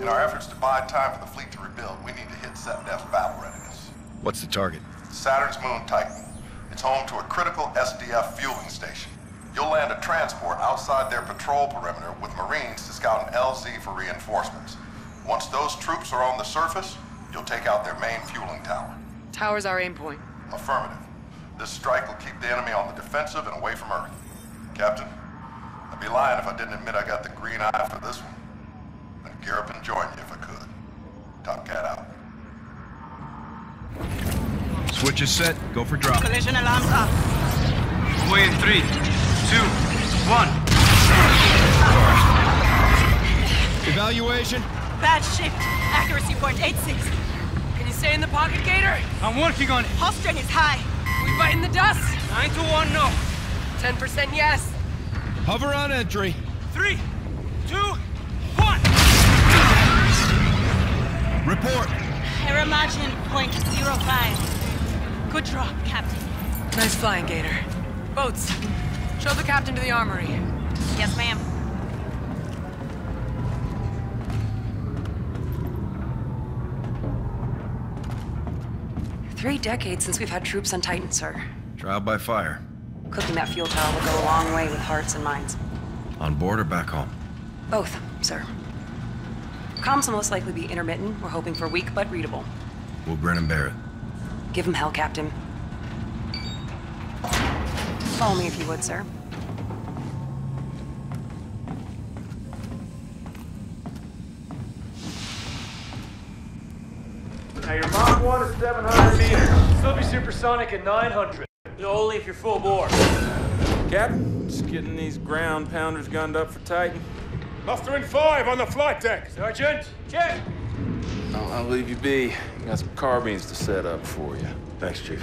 In our efforts to buy time for the fleet to rebuild, we need to hit SDF battle readiness. What's the target? Saturn's moon Titan. It's home to a critical SDF fueling station. You'll land a transport outside their patrol perimeter with Marines to scout an LZ for reinforcements. Once those troops are on the surface, you'll take out their main fueling tower. Tower's our aim point. Affirmative. This strike will keep the enemy on the defensive and away from Earth. Captain, I'd be lying if I didn't admit I got the green eye for this one. I'd gear up and join you if I could. Top Cat out. Switch is set. Go for drop. Collision alarms up. Away in 3, 2, 1. Evaluation. Bad shift. Accuracy point 86. Can you stay in the pocket, Gator? I'm working on it. Hull strength is high. We biting the dust? 9-1, no. 10% yes. Hover on entry. 3, 2, 1. Report. Error margin point 0.05. Good drop, Captain. Nice flying, Gator. Boats, show the captain to the armory. Yes, ma'am. Three decades since we've had troops on Titan, sir. Trial by fire. Cooking that fuel tower will go a long way with hearts and minds. On board or back home? Both, sir. Comms will most likely be intermittent. We're hoping for weak, but readable. We'll Brennan Barrett. Give him hell, Captain. Follow me if you would, sir. Now your Mach 1 is 700 meters. Still be supersonic at 900. Only if you're full bore. Captain, just getting these ground pounders gunned up for Titan. Muster in 5 on the flight deck. Sergeant, check. I'll leave you be. Got some carbines to set up for you. Thanks, Chief.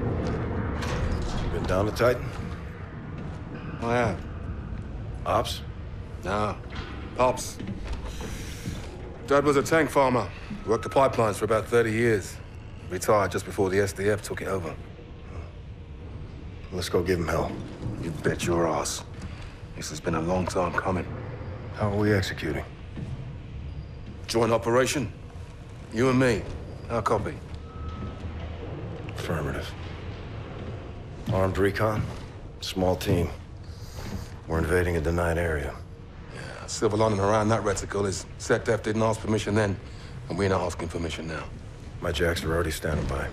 You been down to Titan? Oh, yeah. Ops? No. Ops. Dad was a tank farmer. Worked the pipelines for about 30 years. Retired just before the SDF took it over. Let's go give him hell. You bet your ass. This has been a long time coming. How are we executing? Joint operation. You and me. Our copy. Affirmative. Armed recon. Small team. We're invading a denied area. Silver lining around that reticle is SDF didn't ask permission then, and we're not asking permission now. My jacks are already standing by.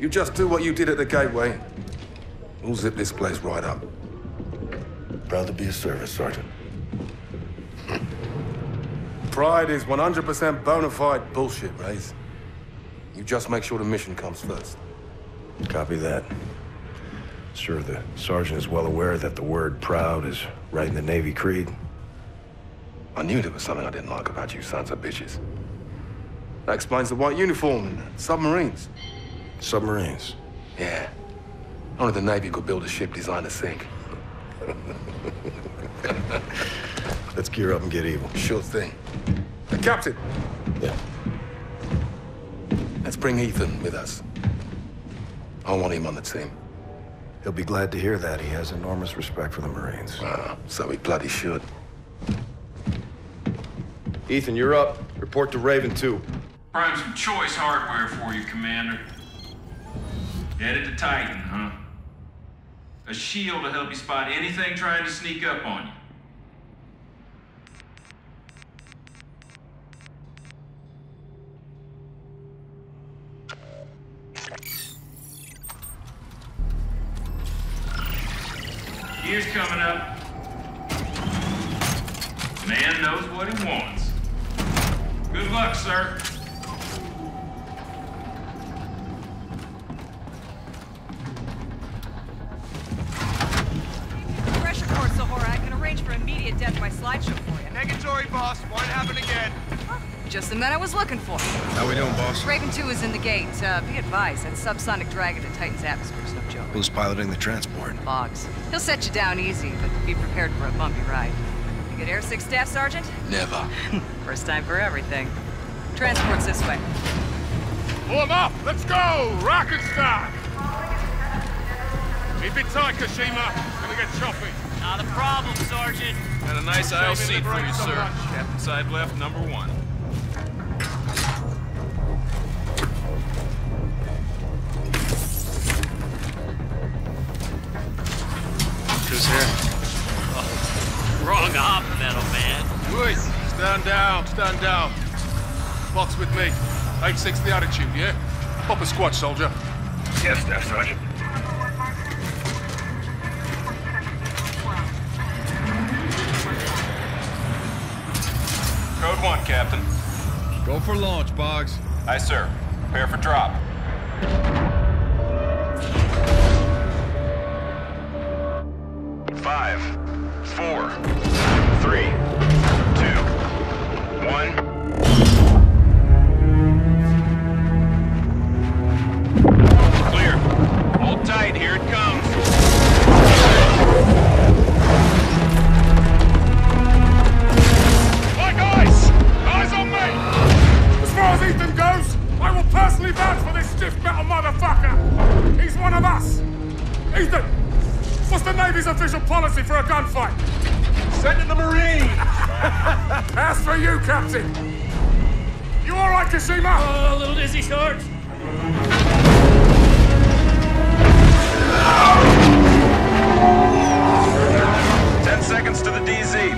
You just do what you did at the gateway. We'll zip this place right up. Proud to be of service, Sergeant. Pride is 100% bona fide bullshit, Reyes. You just make sure the mission comes first. Copy that. Sure, the sergeant is well aware that the word proud is right in the Navy creed. I knew there was something I didn't like about you sons of bitches. That explains the white uniform and submarines. Submarines? Yeah. Only the Navy could build a ship designed to sink. Let's gear up and get evil. Sure thing. Hey, Captain! Yeah. Let's bring Ethan with us. I want him on the team. He'll be glad to hear that. He has enormous respect for the Marines. So he bloody should. Ethan, you're up. Report to Raven 2. Prime some choice hardware for you, Commander. Headed to Titan, huh? A shield to help you spot anything trying to sneak up on you. Gear's coming up. Man knows what he wants. Good luck, sir. Pressure course, Sohora. I can arrange for immediate death by slideshow for you. Negatory, boss. Won't happen again. Huh. Just the men I was looking for. How we doing, boss? Raven 2 is in the gate. Be advised, that subsonic drag into Titan's atmosphere is no joke. Who's piloting the transport? Boggs. He'll set you down easy, but be prepared for a bumpy ride. You get Air 6 Staff Sergeant? Never. First time for everything. Transport's this way. Pull him up! Let's go! Rocket start! Keep it tight, Kashima. It's gonna get choppy. Not a problem, Sergeant. Got a nice aisle seat for you, sir. Captain side left, number one. Who's here? Oh, wrong hop, metal man. Luis, stand down, stand down. Box with me. 86 the attitude, yeah? Pop a squad, soldier. Yes, sir, Sergeant. Code 1, Captain. Go for launch, Boggs. Aye, sir. Prepare for drop. Five, four, three, two, one. Clear. Hold tight, here it comes. As far as Ethan goes, I will personally vouch for this stiff metal motherfucker! He's one of us! Ethan, what's the Navy's official policy for a gunfight? Send in the Marine! As for you, Captain! You alright, Kashima? Oh, a little dizzy, Sarge. Oh! 10 seconds to the DZ.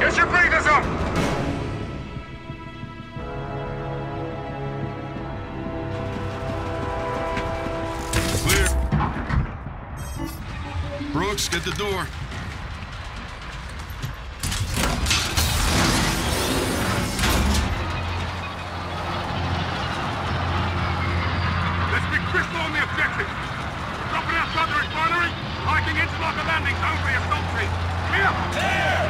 Get your breathers up! Brooks, get the door. Let's be crystal on the objective. Dropping out the refinery, hiking into like a landing zone for your country. Clear! Clear!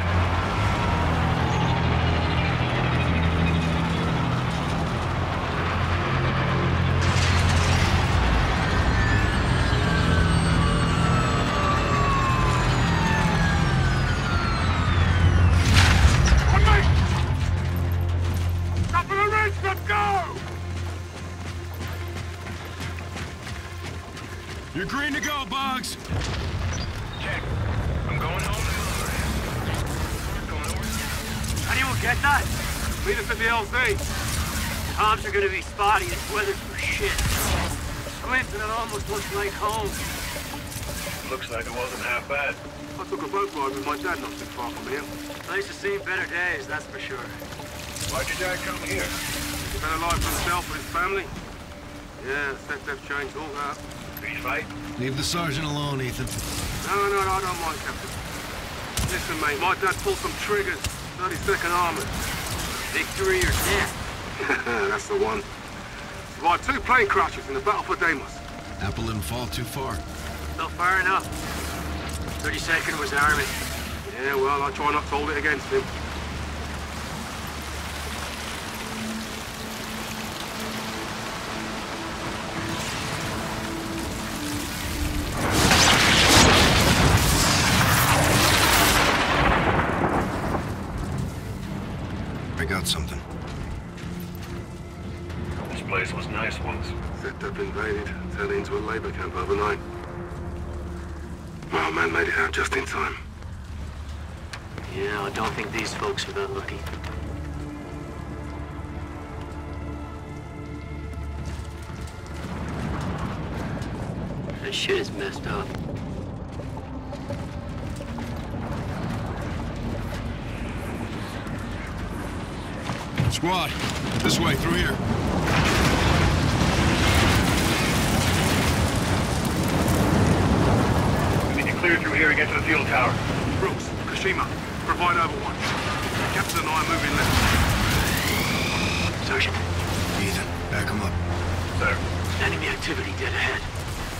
You're green to go, Boggs! Check. I'm going home. Anyone get that? Meet us at the LZ. Comms are gonna be spotty, it's weather for shit. Swift, and it almost looks like home. Looks like it wasn't half bad. I took a boat ride with my dad not too far from here. Place has seen better days, that's for sure. Why'd your dad come here? He's been alive for himself and his family. Yeah, they've changed all that. Right? Leave the sergeant alone, Ethan. No, I don't mind, Captain. Listen, mate, my dad pulled some triggers. 32nd Armored. Victory or death. That's the one. Survived 2 plane crashes in the Battle for Deimos. Apple didn't fall too far. Not far enough. 32nd was arming. Yeah, well, I try not to hold it against him. Something. This place was nice once. Set up invaded, turned into a labor camp overnight. My old man made it out just in time. Yeah, I don't think these folks were that lucky. That shit is messed up. Squad, this way, through here. We need to clear through here and get to the fuel tower. Brooks, Kashima, provide overwatch. Captain and I are moving left. Sergeant. Ethan, back him up. Sir. Enemy activity dead ahead.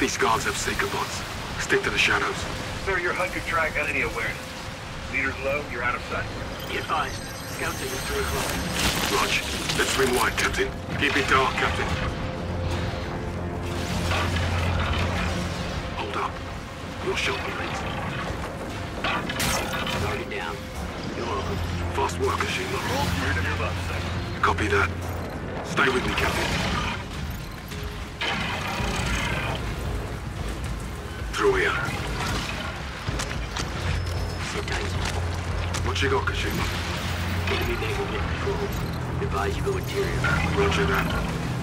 These guards have seeker bots. Stick to the shadows. Sir, your HUD could track enemy awareness. Leader's low, you're out of sight. Be advised. Captain, it's 3 o'clock. Roger. Let's swing wide, Captain. Keep it dark, Captain. Hold up. Your shot, mate. Starting down. You're welcome. Fast work, Ashima. Copy that. Stay with me, Captain. Through here. Sit tight. What you got, Kashima? Enemy naval hit control. Advise you go interior. Roger that.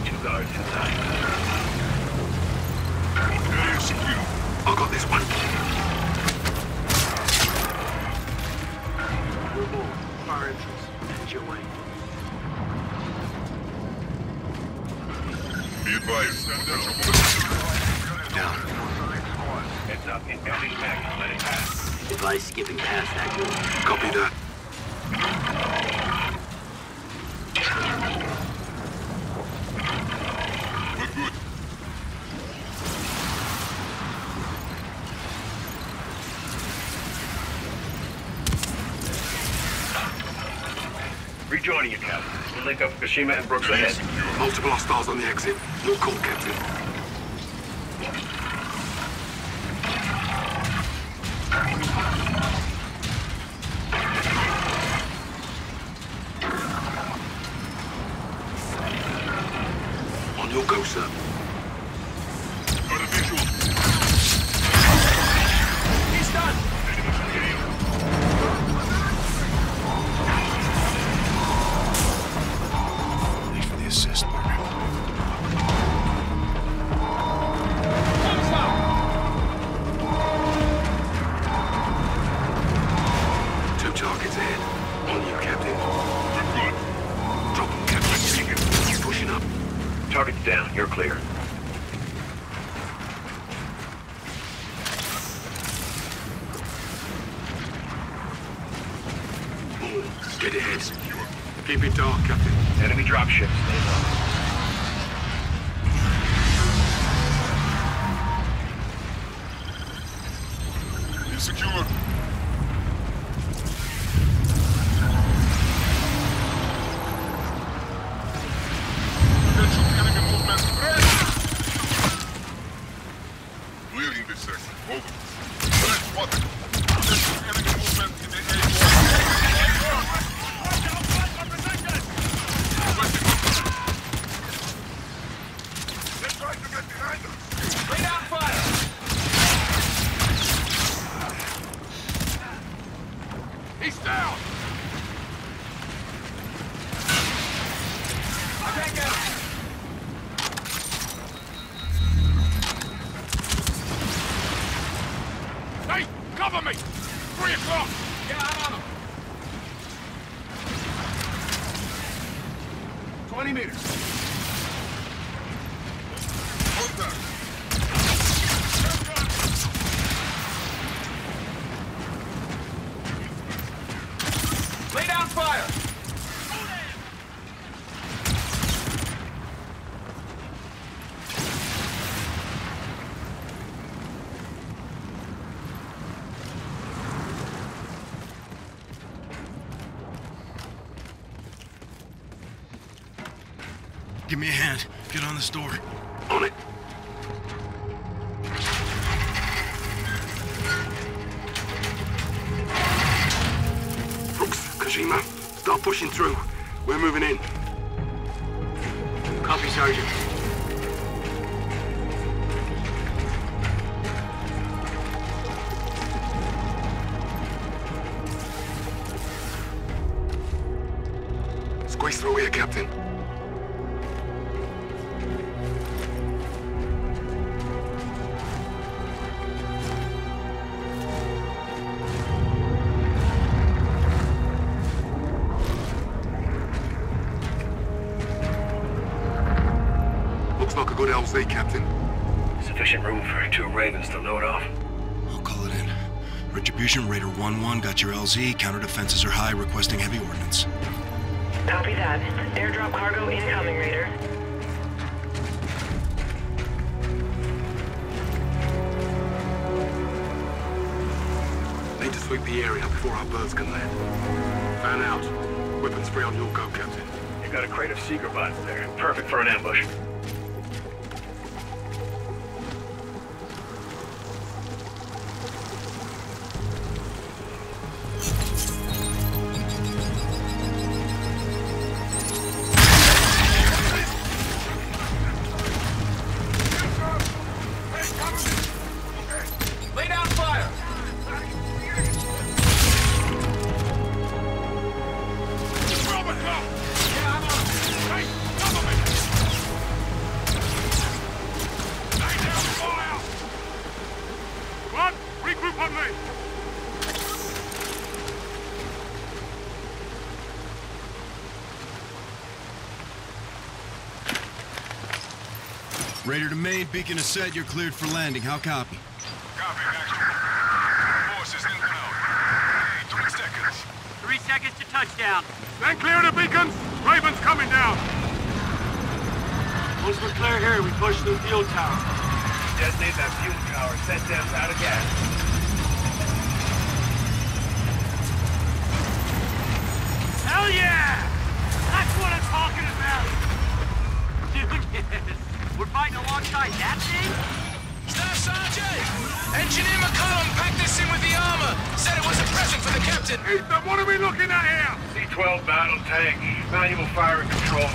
Two guards inside. I got this one. We're bold. Fire entrance. Manage your way. Be advised. Down. Heads up. Incoming mag. Let it pass. Advice skipping past that door. Copy that. We're good. Rejoining you, Captain. We'll link up Kashima and Brooks ahead. Multiple hostiles on the exit. No call, Captain. Give me a hand. Get on this door. On it. Brooks, Kashima, start pushing through. We're moving in. Copy, Sergeant. Squeeze through here, Captain. Captain. Sufficient room for two Ravens to load off. I'll call it in. Retribution, Raider 1-1, got your LZ. Counter defenses are high, requesting heavy ordnance. Copy that. Airdrop cargo incoming, Raider. Need to sweep the area before our birds can land. Fan out. Weapons free on your go, Captain. You've got a crate of seeker bots there. Perfect for an ambush. Lay down fire! Movement! Raider to main, beacon is set, you're cleared for landing. How copy? Copy, action. Forces inbound. Hey, 3 seconds. 3 seconds to touchdown. Then clear the beacons. Raven's coming down. Once we're clear here, we push through fuel tower. Detonate that fuel tower. Set them out of gas. Hell yeah! That's what I'm talking about! Dude, yes! We're fighting alongside that thing? Staff Sergeant! Engineer McCollum packed this in with the armor! Said it was a present for the captain! Ethan, what are we looking at here? C-12 battle tank. Manual fire and control.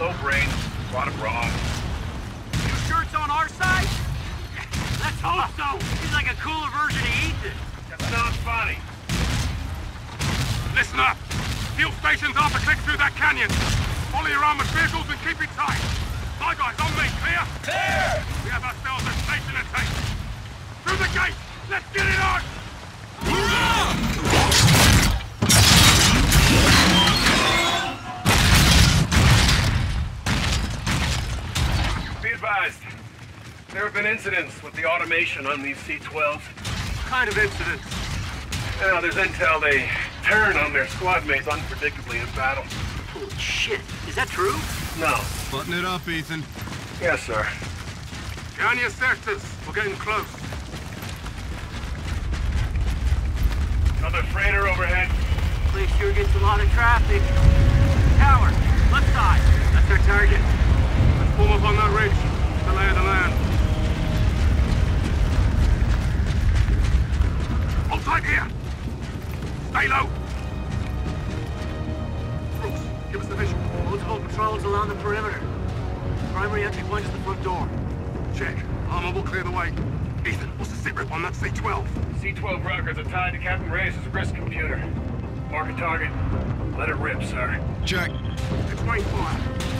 Low brain. A lot of brawn. Your shirt's on our side? Let's hope so! He's like a cooler version of Ethan. That sounds funny. Listen up! Fuel station's half a click through that canyon! Follow your armored vehicles and keep it tight! My guys, on me, clear? Clear! We have ourselves a station to take! Through the gate! Let's get it on! Hurrah! Be advised, there have been incidents with the automation on these C-12s. What kind of incidents? Now, there's intel they turn on their squad mates unpredictably in battle. Holy shit. Is that true? No. Button it up, Ethan. Yes, sir. Down your sectors. We're getting close. Another freighter overhead. Place sure gets a lot of traffic. Tower, left side. That's our target. Let's form up on that ridge. The lay of the land. Hold tight here. Stay low! Brooks, give us the vision. Multiple patrols along the perimeter. Primary entry point is the front door. Check. Armor will clear the way. Ethan, what's the sit-rep on that C-12? C-12 records are tied to Captain Reyes' wrist computer. Mark a target. Let it rip, sir. Check. It's waiting for us.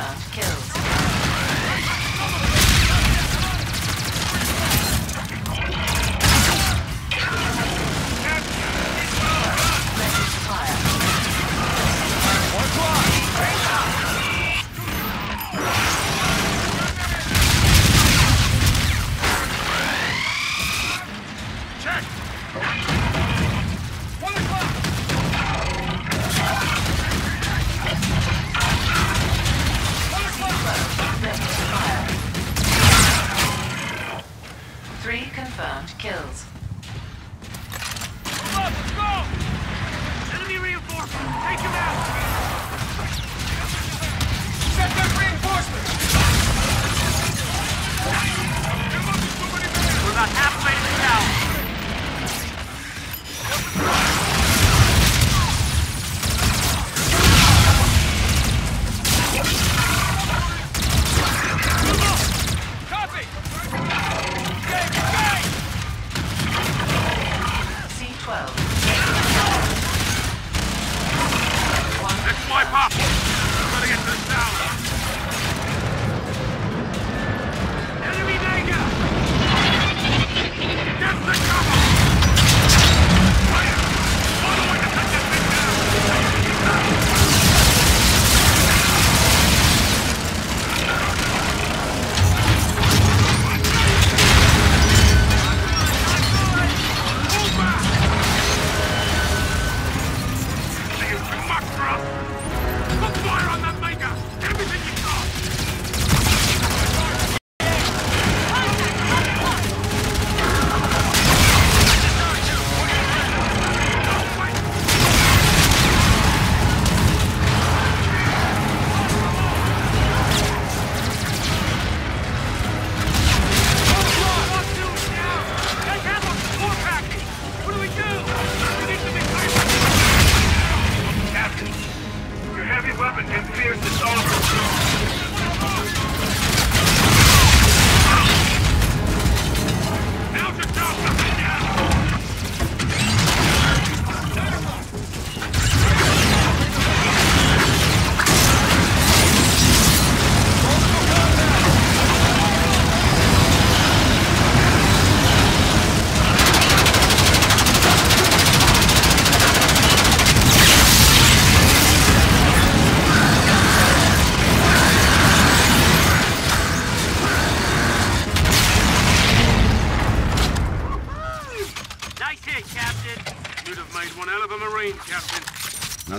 confirmed kills. Ready to fire. Confirmed kills. Hold up, let's go! Enemy reinforcements, take him out! Set back reinforcements! We're about halfway to the town. Copy! C-12. Let's wipe up! We're gonna get to the town! Enemy danger! Get the cover!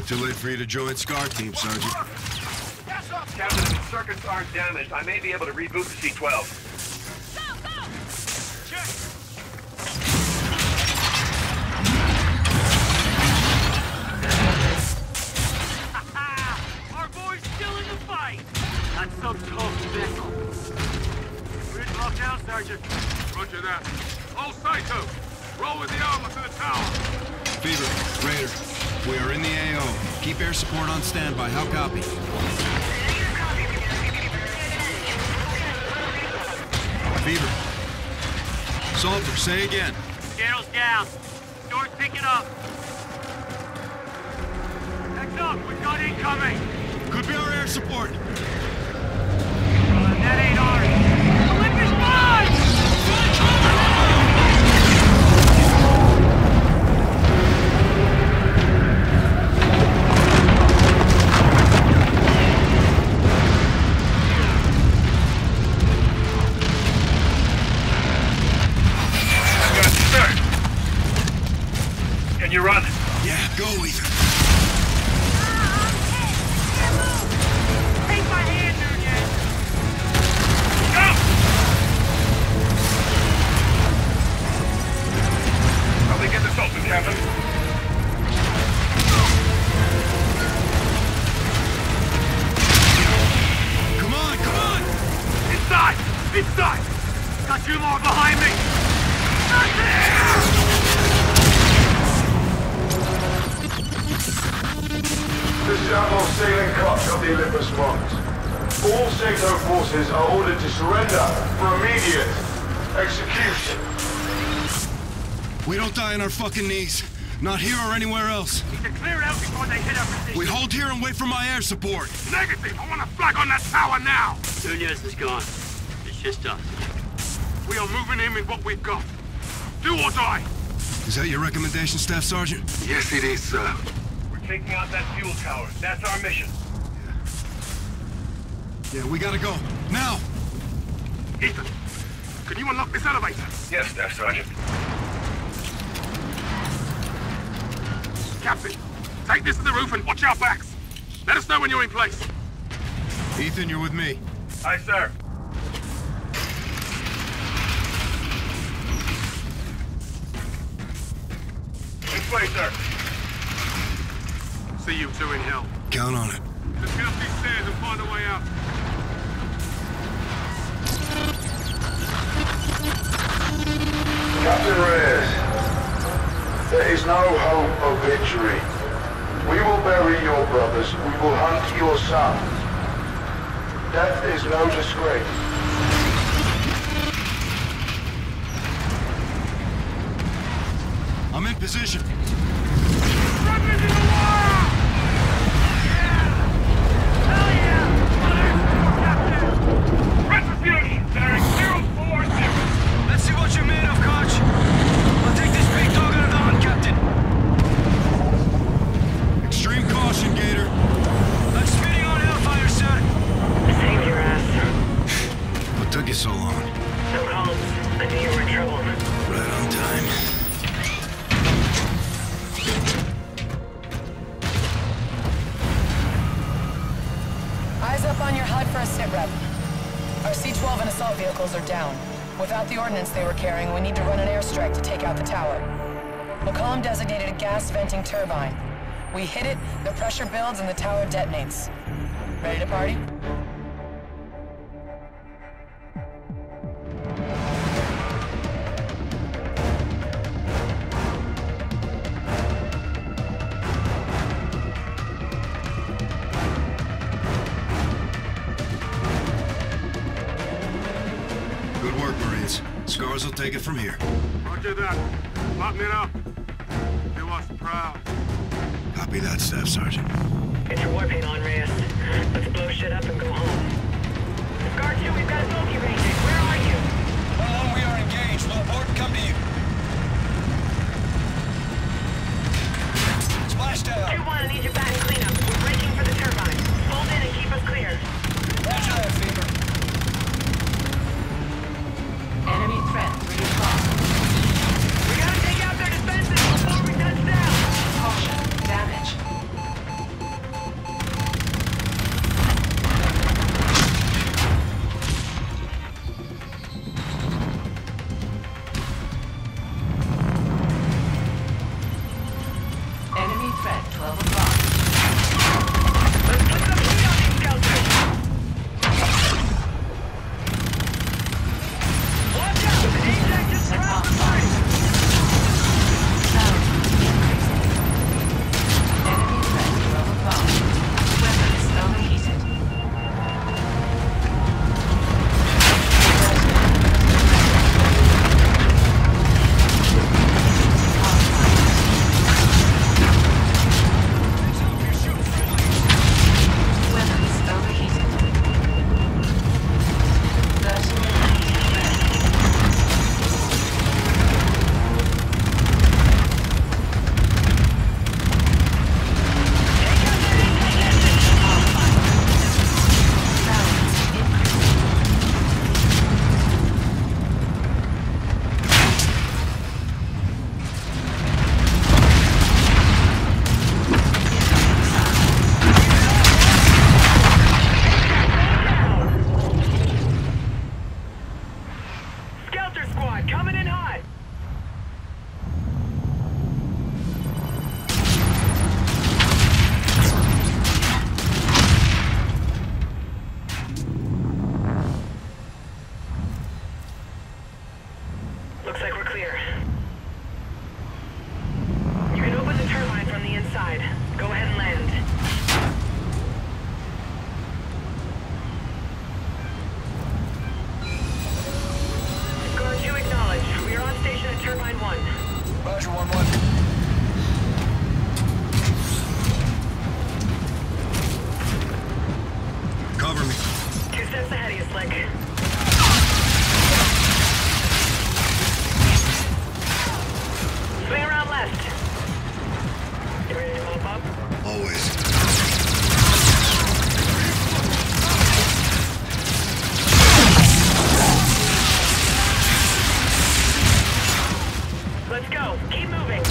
Too late for you to join SCAR team, Sergeant. Captain, if the circuits aren't damaged, I may be able to reboot the C-12. Go! Check! Our boy's still in the fight! That's some tough missile. We're in top down, Sergeant. Roger that. All Psycho! Roll with the armor to the tower! Beaver, Raider. We are in the AO. Keep air support on standby. How copy? Beaver. Salter, say again. General's down. Doors picking up. Heads up, we've got incoming. Could be our air support. That ain't ours. Olympus mine! You run. Yeah, go Ethan. Take my hand, Nunez. Go! How they get this open, Captain? Come on, come on! Inside! Inside! Got two more behind me! Not there! This is Admiral Sailing Koch of the Olympus Mons. All SECTO forces are ordered to surrender for immediate execution. We don't die on our fucking knees. Not here or anywhere else. Need to clear out before they hit our position. We hold here and wait for my air support. Negative! I want to flag on that tower now! Nunez is gone. It's just us. We are moving in with what we've got. Do or die! Is that your recommendation, Staff Sergeant? Yes, it is, sir. We're taking out that fuel tower. That's our mission. Yeah, we gotta go. Now! Ethan, can you unlock this elevator? Yes, Staff Sergeant. Captain, take this to the roof and watch our backs. Let us know when you're in place. Ethan, you're with me. Aye, sir. This way, sir. See you two in hell. Count on it. Let's get up these stairs and find a way out. Captain Reyes, there is no hope of victory. We will bury your brothers. We will hunt your son. Death is no disgrace. I'm in position. Turbine. We hit it, the pressure builds, and the tower detonates. Ready to party? Good work, Marines. Scars will take it from here. Roger that. Lock me up. Proud. Copy that, Staff Sergeant. Get your warpaint on, Reyes. Let's blow shit up and go home. SCAR 2, we've got a smoky ranging. Where are you? Well, we are engaged. We'll abort and come to you. Splashdown! 2-1, I need your back and cleanup. We're breaking for the turbine. Fold in and keep us clear. Roger that, Fever. Enemy threat 3 o'clock. We gotta take out their defenses before we touch down! Caution. Damage. Cover me. 2 steps ahead of you, Slick. Swing around left. You ready to move up? Always. Let's go. Keep moving.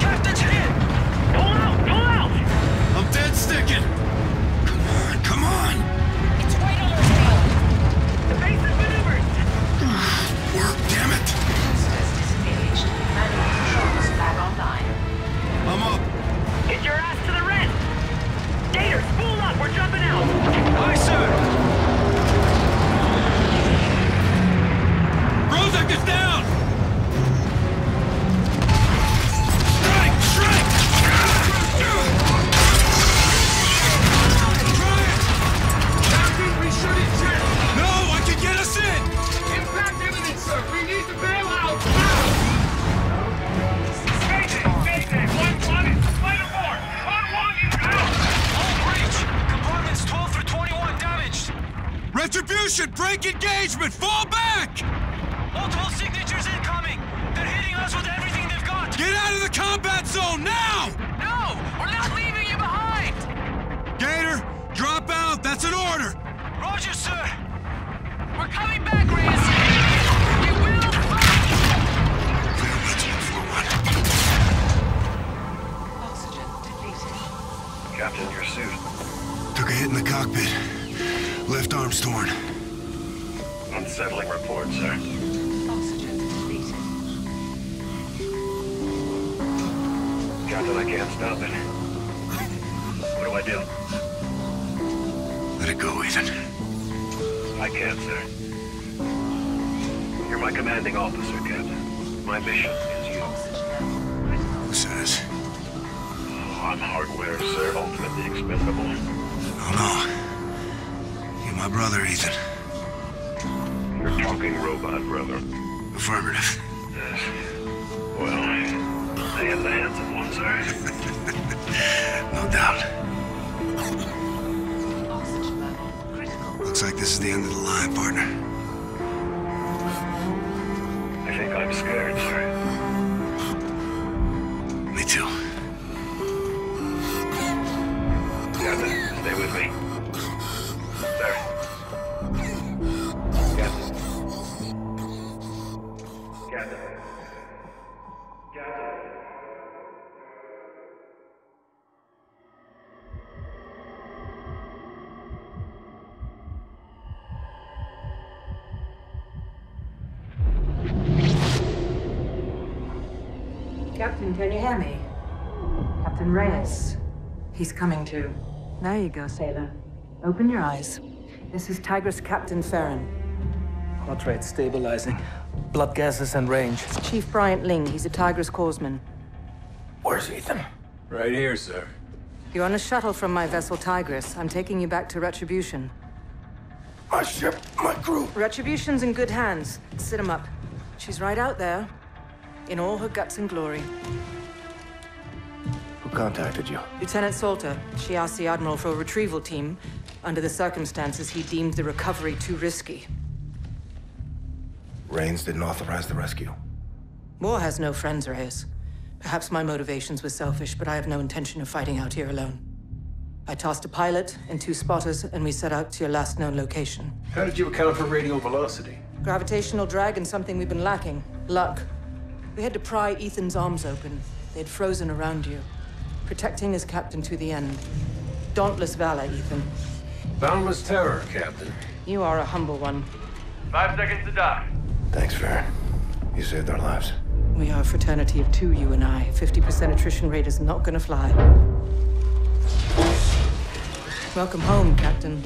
Captain's hit! jumping out. Aye, sir. Rozak is down. Retribution! Break engagement! Fall back! Multiple signatures incoming! They're hitting us with everything they've got! Get out of the combat zone now! No! We're not leaving you behind! Gator, drop out! That's an order! Roger, sir! We're coming back, Reyes! We will fight! Clear Lieutenant Forward. Oxygen depleted. Captain, your suit. Took a hit in the cockpit. Left arm's torn. Unsettling report, sir. Oxygen depleted. Captain, I can't stop it. What do I do? Let it go, Ethan. I can't, sir. You're my commanding officer, Captain. My mission is you. Who says? Oh, I'm hardware, sir. Ultimately expendable. No, no. My brother, Ethan. You're talking robot, brother. Affirmative. Well, I am the handsome one, sir. No doubt. Looks like this is the end of the line, partner. I think I'm scared, sir. Me too. Captain, stay with me. Captain, can you hear me? Captain Reyes. He's coming to. There you go, sailor. Open your eyes. This is Tigress Captain Ferran. Heart rate stabilizing. Blood gases and range. It's Chief Bryant Ling. He's a Tigress corpsman. Where's Ethan? Right here, sir. You're on a shuttle from my vessel, Tigress. I'm taking you back to Retribution. My ship, my crew. Retribution's in good hands. Sit him up. She's right out there. In all her guts and glory. Who contacted you? Lieutenant Salter. She asked the Admiral for a retrieval team. Under the circumstances, he deemed the recovery too risky. Raines didn't authorize the rescue. War has no friends, Reyes. Perhaps my motivations were selfish, but I have no intention of fighting out here alone. I tossed a pilot and two spotters, and we set out to your last known location. How did you account for radial velocity? Gravitational drag and something we've been lacking. Luck. We had to pry Ethan's arms open. They had frozen around you. Protecting his captain to the end. Dauntless valor, Ethan. Boundless terror, Captain. You are a humble one. 5 seconds to dock. Thanks, Farron. You saved our lives. We are a fraternity of two, you and I. 50% attrition rate is not gonna fly. Welcome home, Captain.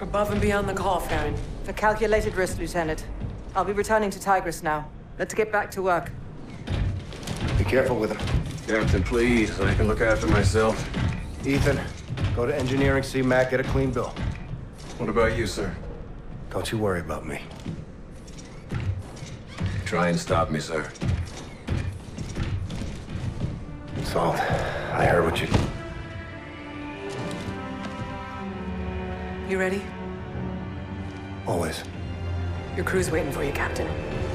Above and beyond the call, Farron. A calculated risk, Lieutenant. I'll be returning to Tigress now. Let's get back to work. Be careful with him. Captain, please. I can look after myself. Ethan, go to engineering, see Mac, get a clean bill. What about you, sir? Don't you worry about me. Try and stop me, sir. Salt, I heard what you... You ready? Always. Your crew's waiting for you, Captain.